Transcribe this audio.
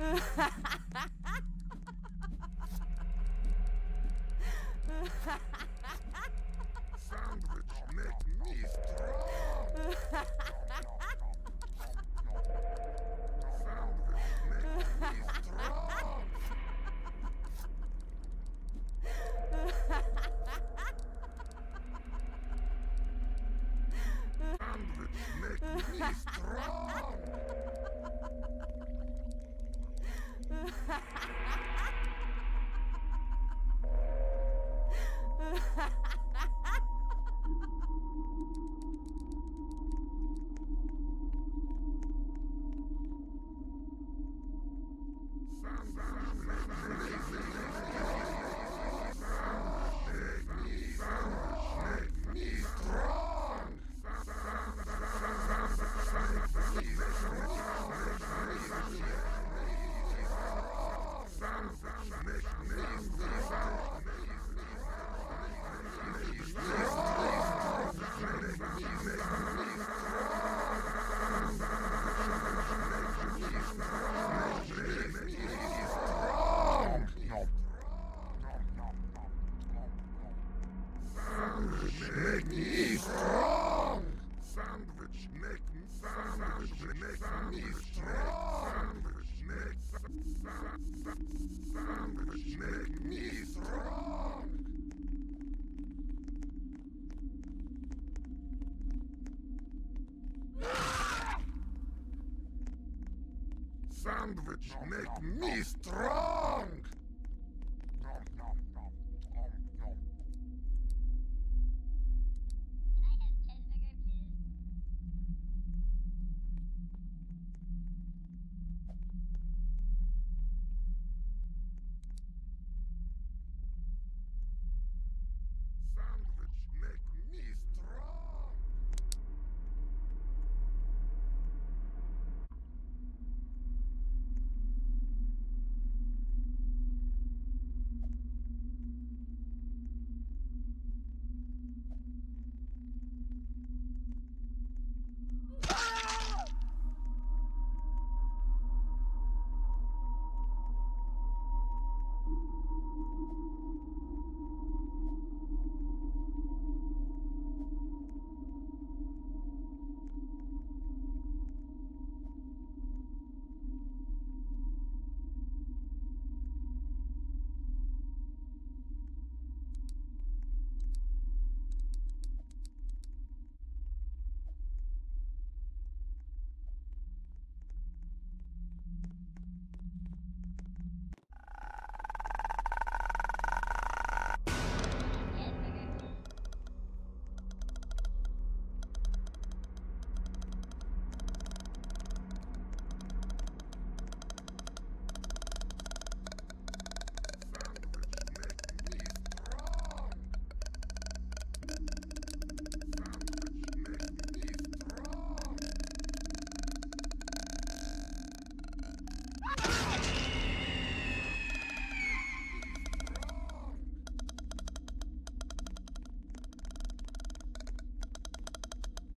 Sandwich, make me strong. Sandwich, make me strong. Sandwich, make me strong. Sandwich, make me strong!